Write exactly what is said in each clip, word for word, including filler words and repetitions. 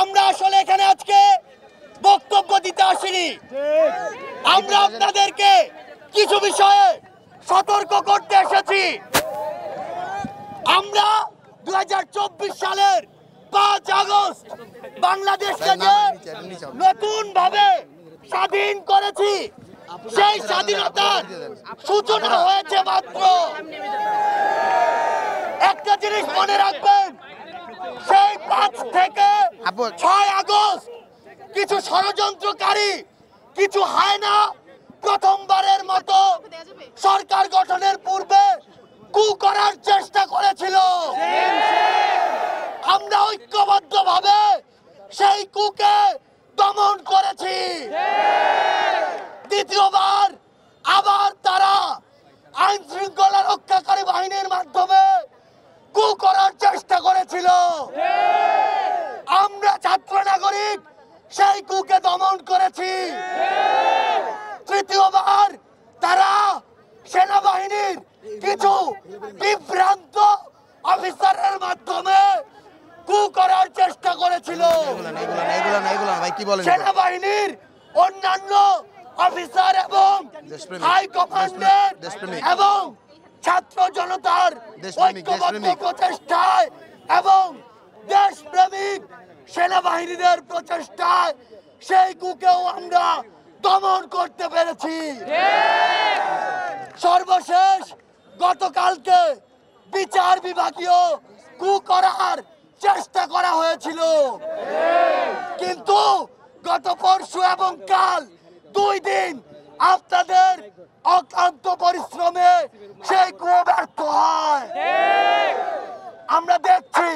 আমরা আসলে এখানে আজকে বক্তব্য দিতে আসিনি, আমরা আপনাদেরকে কিছু বিষয়ে সতর্ক করতে এসেছি। আমরা দু হাজার চব্বিশ সালের পাঁচ আগস্ট বাংলাদেশকে নতুন ভাবে স্বাধীন করেছি, সেই স্বাধীনতার সূচনা হয়েছে মাত্র। একটা জিনিস মনে রাখবেন, সেই পাঁচ থেকে ছয় আগস্ট কিছু ষড়যন্ত্রকারী, কিছু হায়না প্রথমবারের মতো সরকার গঠনের পূর্বে কু করার চেষ্টা করেছিল। আমরা ঐক্যবদ্ধভাবে সেই কুকে দমন করেছি। দ্বিতীয়বার আবার তারা আইন শৃঙ্খলা রক্ষাকারী বাহিনীর মাধ্যমে কু করার চেষ্টা করেছিল। আমরা ছাত্র নাগরিক সেই কুকে দমন করেছি। তৃতীয়বার তারা সেনাবাহিনীর কিছু বিভ্রান্ত অফিসারের মাধ্যমে কু করার চেষ্টা করেছিল। সেনাবাহিনীর অন্যান্য অফিসার এবং হাইকমান্ডের এবং ছাত্র জনতার ঐক্যবদ্ধ প্রচেষ্টায় এবং দেশপ্রেমিক সেনাবাহিনীদের প্রচেষ্টায় সেই কুকেও আমরা দমন করতে পেরেছি। সর্বশেষ গতকালকে বিচার বিভাগীয় কু করার চেষ্টা করা হয়েছিল, কিন্তু গত পরশু এবং কাল দুই দিন আপনাদের অক্লান্ত পরিশ্রমে সেই কু ব্যর্থ হয়। আমরা দেখছি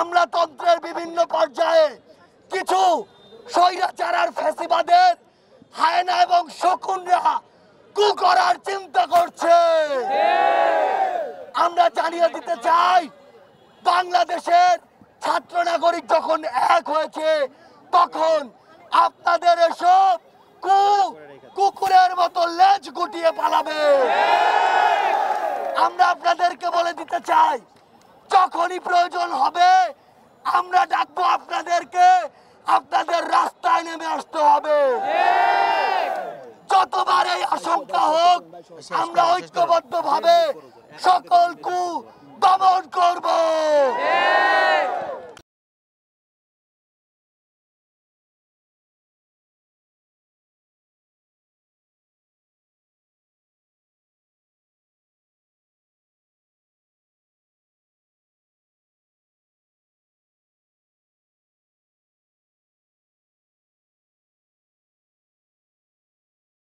আমলাতন্ত্রের বিভিন্ন পর্যায়ে কিছু স্বৈরাচার ফ্যাসিবাদের হায়না এবং শকুনরা কু করার চিন্তা করছে। আমরা জানিয়ে দিতে চাই, বাংলাদেশের ছাত্র নাগরিক যখন এক হয়েছে তখন আপনাদের এসব কু কুকুরের মতো লেজ গুটিয়ে পালাবে। আমরা আপনাদেরকে বলে দিতে চাই, যখনই প্রয়োজন হবে আমরা ডাকবো আপনাদেরকে, আপনাদের রাস্তায় নেমে আসতে হবে। যতবার এই আশঙ্কা হোক আমরা ঐক্যবদ্ধ ভাবে সকল কু দমন করব।